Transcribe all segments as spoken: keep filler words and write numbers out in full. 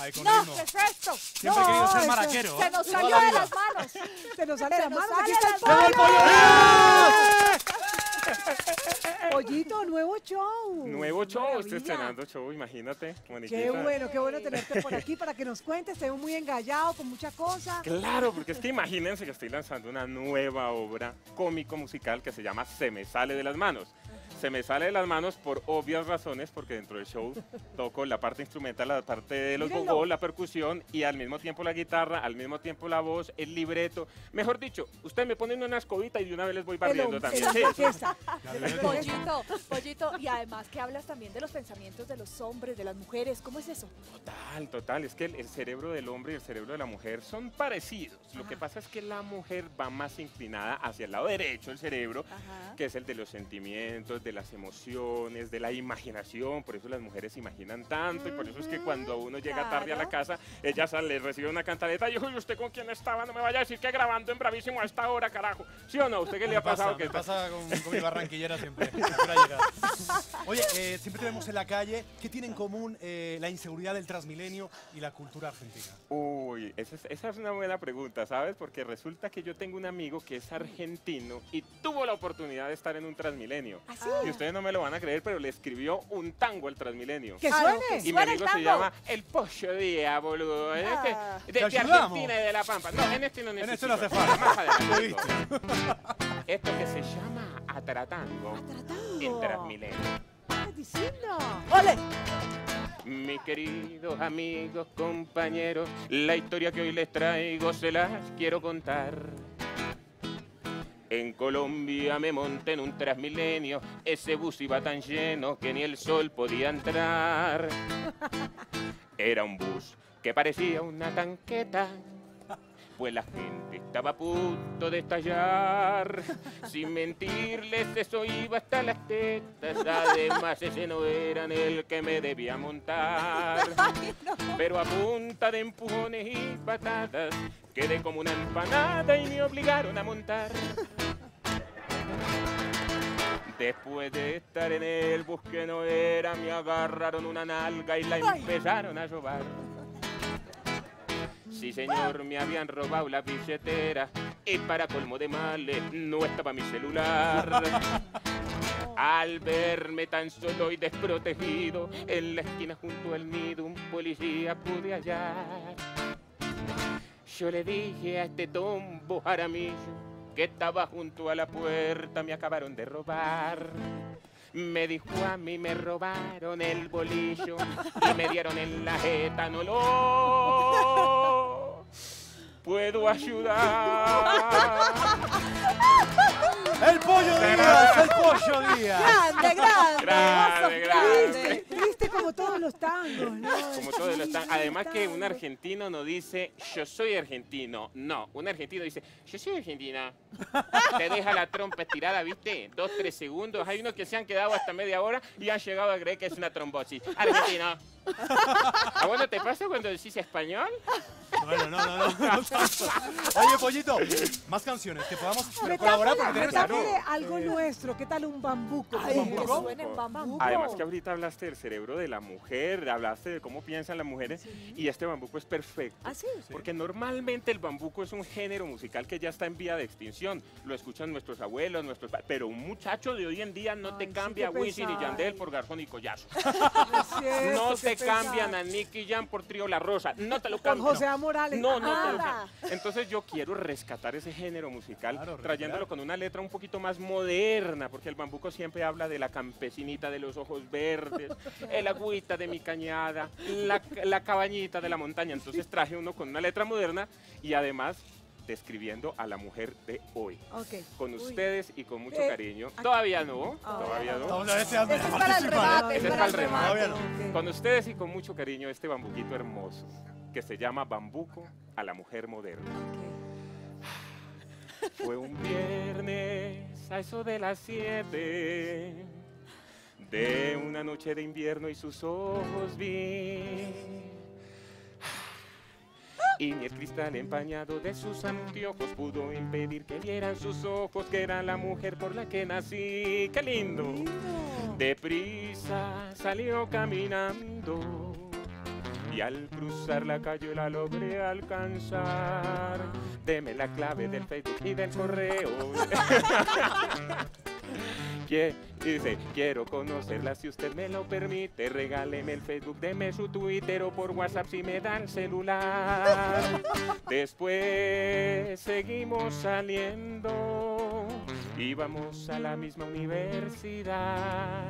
Ahí con no, ritmo. ¿Qué es esto? Siempre no, he querido ser maraquero. Se nos salió de las manos. Se nos sale de las manos. Aquí está el pollo. ¡El pollo! Pollito, nuevo show. Nuevo show. Estoy estrenando show, imagínate. Maniquita. Qué bueno, qué bueno tenerte por aquí para que nos cuentes. Te veo muy engallado con muchas cosas. Claro, porque es que imagínense que estoy lanzando una nueva obra cómico-musical que se llama Se me sale de las manos. Se me sale de las manos por obvias razones, porque dentro del show toco la parte instrumental, la parte de los bongos, la percusión y al mismo tiempo la guitarra, al mismo tiempo la voz, el libreto. Mejor dicho, ustedes me ponen una escobita y de una vez les voy barriendo también. Sí, pollito, pollito, y además que hablas también de los pensamientos de los hombres, de las mujeres, ¿cómo es eso? Total, total, es que el, el cerebro del hombre y el cerebro de la mujer son parecidos. Ajá. Lo que pasa es que la mujer va más inclinada hacia el lado derecho del cerebro, ajá, que es el de los sentimientos, de de las emociones, de la imaginación, por eso las mujeres se imaginan tanto, mm-hmm, y por eso es que cuando uno llega claro tarde a la casa, ella le recibe una cantaleta y yo, ¿usted con quién estaba? No me vaya a decir que grabando en Bravísimo a esta hora, carajo. ¿Sí o no? ¿Usted qué le ha pasado? ¿Qué pasa con, con mi barranquillera siempre? Oye, eh, siempre tenemos en la calle, ¿qué tiene en común eh, la inseguridad del Transmilenio y la cultura argentina? Uy, esa es, esa es una buena pregunta, ¿sabes? Porque resulta que yo tengo un amigo que es argentino y tuvo la oportunidad de estar en un Transmilenio. ¿Ah, sí? Y ustedes no me lo van a creer, pero le escribió un tango al Transmilenio. ¡Que suene! Y mi amigo se llama El Pollo Díaz, boludo. Ah, de, de, de Argentina y de La Pampa. No, en este no necesito. En este no hace falta. Más adelante. Esto que se llama Atratango. Atratango. El Transmilenio. ¿Qué estás diciendo? ¡Ole! Mis queridos amigos, compañeros, la historia que hoy les traigo se las quiero contar. En Colombia me monté en un Transmilenio, ese bus iba tan lleno que ni el sol podía entrar. Era un bus que parecía una tanqueta, pues la gente estaba a punto de estallar. Sin mentirles, eso iba hasta las tetas, además ese no era el que me debía montar. Pero a punta de empujones y patadas, quedé como una empanada y me obligaron a montar. Después de estar en el bus que no era, me agarraron una nalga y la empezaron a robar. Sí, señor, me habían robado la billetera y para colmo de males no estaba mi celular. Al verme tan solo y desprotegido, en la esquina junto al nido un policía pude hallar. Yo le dije a este tombo Jaramillo que estaba junto a la puerta, me acabaron de robar. Me dijo a mí, me robaron el bolillo y me dieron en la jeta, no lo puedo ayudar. ¡El Pollo Díaz! ¡El Pollo Díaz! ¡Grande, grande! ¡Grande, grande! Triste como todos los tangos, ¿no? Como todos los tangos. Además que un argentino no dice, yo soy argentino. No, un argentino dice, yo soy argentina. Te deja la trompa estirada, ¿viste? Dos, tres segundos. Hay unos que se han quedado hasta media hora y han llegado a creer que es una trombosis. Argentino. ¿A vos no te pasa cuando decís español? Bueno, no, no, no. Oye, Pollito, más canciones que podamos colaborar porque tenemos algo nuestro. ¿Qué tal un bambuco? Además que ahorita hablaste del cerebro de la mujer, hablaste de cómo piensan las mujeres y este bambuco es perfecto. Porque normalmente el bambuco es un género musical que ya está en vía de extinción. Lo escuchan nuestros abuelos, nuestros... Pero un muchacho de hoy en día no te cambia a Wisin y Yandel por Garzón y Collazo. No te cambian a Nicky Jam por Trío La Rosa. No te lo cambian. José A. Morales. No, no te lo cambian. Entonces yo quiero rescatar ese género musical trayéndolo con una letra un poco poquito más moderna, porque el bambuco siempre habla de la campesinita de los ojos verdes, el agüita de mi cañada, la, la cabañita de la montaña. Entonces traje uno con una letra moderna y además describiendo a la mujer de hoy. Okay. Con ustedes y con mucho eh, cariño. Aquí. Todavía no, ah, todavía no. no. Ese es para el remate. Ese es para el remate. No. Okay. Con ustedes y con mucho cariño este bambuquito hermoso, que se llama Bambuco a la mujer moderna. Okay. Fue un viernes a eso de las siete, de una noche de invierno y sus ojos vi, y ni el cristal empañado de sus anteojos pudo impedir que vieran sus ojos que era la mujer por la que nací. ¡Qué lindo! Deprisa salió caminando y al cruzar la calle la logré alcanzar. Deme la clave del Facebook y del correo. Yeah. Y dice, quiero conocerla si usted me lo permite, regáleme el Facebook, deme su Twitter o por WhatsApp si me dan celular. Después seguimos saliendo, íbamos a la misma universidad.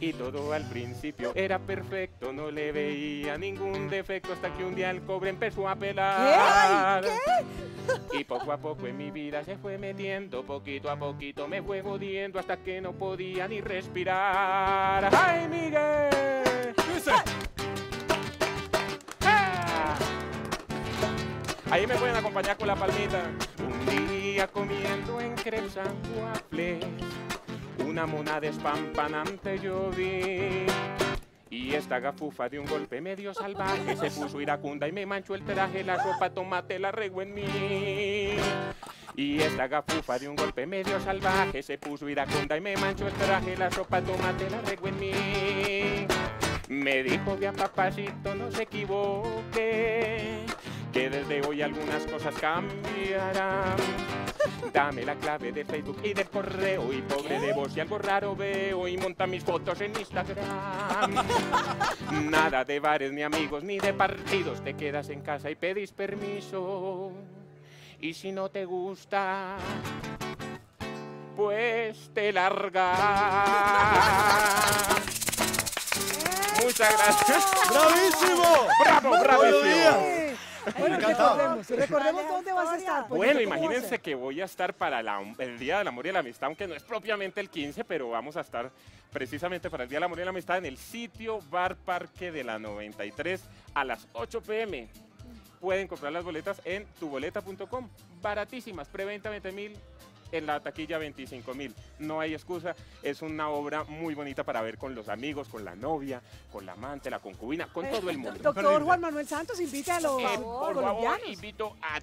Y todo al principio era perfecto, no le veía ningún defecto, hasta que un día el cobre empezó a pelar. ¿Qué? ¿Qué? Y poco a poco en mi vida se fue metiendo, poquito a poquito me fue jodiendo, hasta que no podía ni respirar. ¡Ay, Miguel! ¡Dice! ¡Ah! Ahí me pueden acompañar con la palmita. Un día comiendo en crepes and waffles, una monada espampanante yo vi, y esta gafufa de un golpe medio salvaje se puso iracunda y me manchó el traje, la sopa tomate la regó en mí. Y esta gafufa de un golpe medio salvaje se puso iracunda y me manchó el traje, la sopa tomate la regó en mí. Me dijo, bien papacito, no se equivoque, que desde hoy algunas cosas cambiarán. Dame la clave de Facebook y del correo, y pobre de vos si algo raro veo, y monta mis fotos en Instagram. Nada de bares, ni amigos, ni de partidos, te quedas en casa y pedís permiso. Y si no te gusta, pues te largas. Muchas gracias. ¡Bravísimo! ¡Bravo, bravísimo! Bueno, recordemos, recordemos dónde vas a estar. Bueno, imagínense que voy a estar para la, el Día del Amor y la Amistad, aunque no es propiamente el quince, pero vamos a estar precisamente para el Día del Amor y la Amistad en el sitio Bar Parque de la noventa y tres a las ocho p m Pueden comprar las boletas en tu boleta punto com, baratísimas, preventa veinte mil. En la taquilla veinticinco mil, no hay excusa, es una obra muy bonita para ver con los amigos, con la novia, con la amante, la concubina, con eh, todo el mundo. Doctor Juan Manuel Santos, invita a los eh, por colombianos. Favor, invito a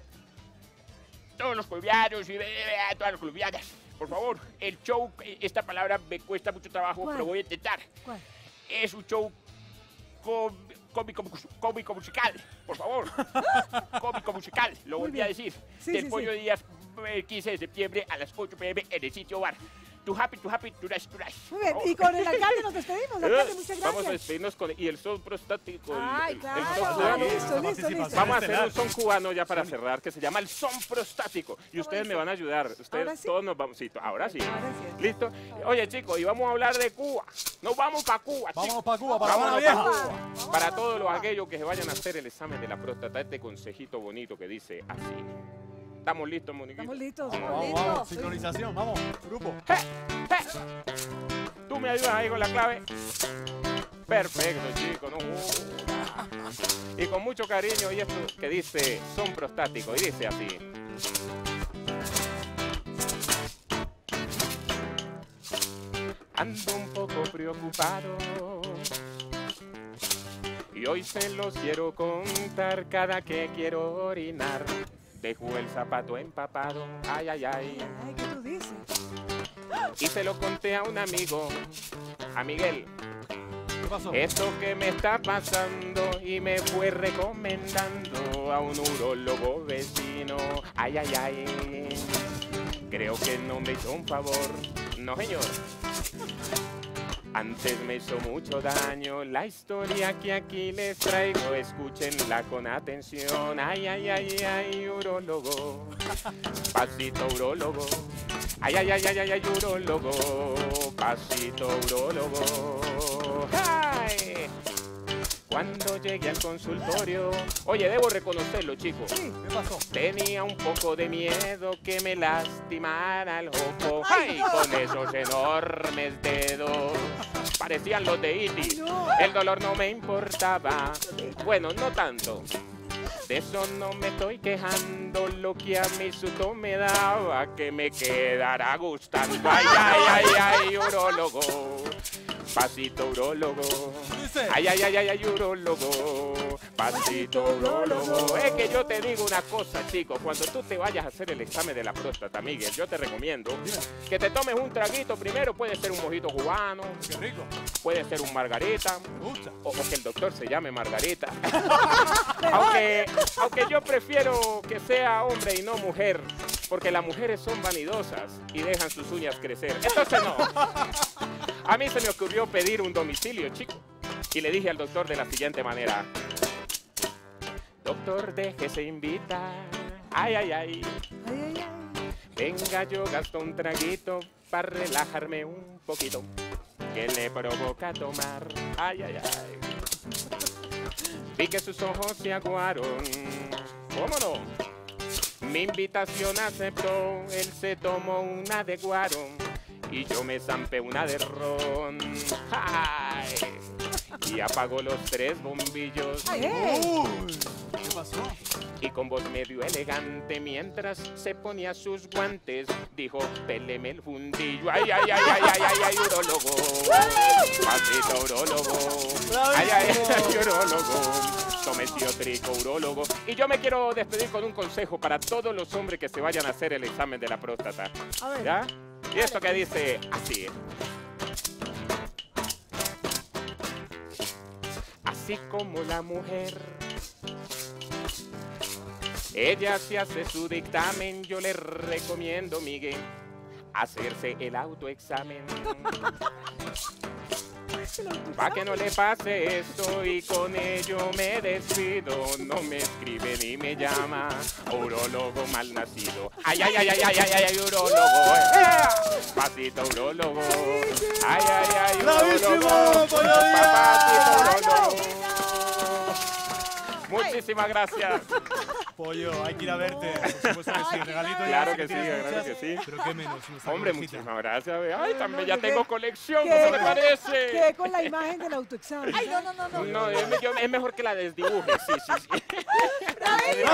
todos los colombianos y a todas las colombianas, por favor, el show, esta palabra me cuesta mucho trabajo, ¿cuál? Pero voy a intentar. ¿Cuál? Es un show cómico, cómico musical, por favor, cómico musical, lo volví a decir, sí, del sí, Pollo sí. Díaz, el quince de septiembre a las ocho p m en el sitio bar. Too happy, too happy, too nice, too nice. Muy bien, y con el alcalde nos despedimos, alcalde, muchas gracias. Vamos a despedirnos con el, y el son prostático. Ay, el, claro, el son, claro, listo, listo, listo. Vamos a hacer un son cubano ya para cerrar, que se llama el son prostático. Y ustedes eso? Me van a ayudar, ustedes sí? Todos nos vamos, sí, ahora sí. Ahora sí. ¿Listo? Oye, chicos, y vamos a hablar de Cuba. Nos vamos para Cuba, chicos. Vamos para Cuba, para Cuba. Vamos para todos los aquellos que se vayan a hacer el examen de la próstata, este consejito bonito que dice así. Estamos listos, Moniquita. Estamos listos, vamos, vamos, listos. Vamos, sincronización, vamos, grupo. Hey, hey. Tú me ayudas ahí con la clave. Perfecto, chicos. No. Y con mucho cariño, y esto que dice son prostáticos, y dice así. Ando un poco preocupado, y hoy se los quiero contar. Cada que quiero orinar, dejó el zapato empapado, ay, ay, ay. Ay, ¿qué tú dices? Y se lo conté a un amigo, a Miguel. ¿Qué pasó? Esto que me está pasando, y me fue recomendando a un urólogo vecino, ay, ay, ay. Creo que no me hizo un favor, no, señor. Antes me hizo mucho daño. La historia que aquí les traigo, escúchenla con atención. Ay, ay, ay, ay, urólogo. Pasito urólogo. Ay, ay, ay, ay, ay, ay, urólogo. Pasito urólogo. ¡Ay! Cuando llegué al consultorio, oye, debo reconocerlo, chicos. Sí, ¿qué pasó? Tenía un poco de miedo que me lastimara el jopo. ¡Ay! Con esos enormes dedos, parecían los de Iti. El dolor no me importaba, bueno, no tanto. De eso no me estoy quejando, lo que a mi susto me daba, que me quedará gustando. ¡Ay, ay, ay, ay, urólogo! Pasito urólogo. Ay, ay, ay, ay, ay, urólogo. Pasito urólogo. Es que yo te digo una cosa, chicos. Cuando tú te vayas a hacer el examen de la próstata, Miguel, yo te recomiendo que te tomes un traguito primero. Puede ser un mojito cubano. Qué rico. Puede ser un margarita. O, o que el doctor se llame Margarita. aunque, aunque yo prefiero que sea hombre y no mujer. Porque las mujeres son vanidosas y dejan sus uñas crecer. Entonces no. A mí se me ocurrió pedir un domicilio, chico. Y le dije al doctor de la siguiente manera. Doctor, déjese invitar. Ay, ay, ay. Ay, ay, ay. Venga, yo gasto un traguito para relajarme un poquito. Que le provoca tomar. Ay, ay, ay. Vi que sus ojos se aguaron. ¿Cómo no? Mi invitación aceptó, él se tomó una de guaro y yo me zampé una de ron. ¡Ay! Y apagó los tres bombillos. ¡Ay, eh! ¿Qué pasó? Y con voz medio elegante, mientras se ponía sus guantes, dijo, péleme el fundillo. ¡Ay, ay, ay, ay, ay, ay, ay, urólogo! ¡Pasito urólogo! ¡Ay, ay, ay, urólogo! Mesiótrico, urólogo. Y yo me quiero despedir con un consejo para todos los hombres que se vayan a hacer el examen de la próstata. A ver. ¿Ya? Y esto que dice así. Así como la mujer, ella se hace su dictamen, yo le recomiendo, Miguel, hacerse el autoexamen. Pa' que no le pase esto y con ello me despido. No me escribe ni me llama, urólogo malnacido. Ay, ay, ay, ay, ay, ay, ay, urólogo. Pasito urólogo. Ay, ay, ay, urólogo. Pasito urólogo. Muchísimas gracias. Pollo, hay que ir a verte, por supuesto que sí, regalito. Claro que sí, claro que sí. Pero qué menos. Hombre, muchísimas gracias. Ay, también ya tengo colección, ¿no te parece? Quedé con la imagen del autoexamen. Ay, no, no, no. No, es mejor que la desdibuje, sí, sí, sí.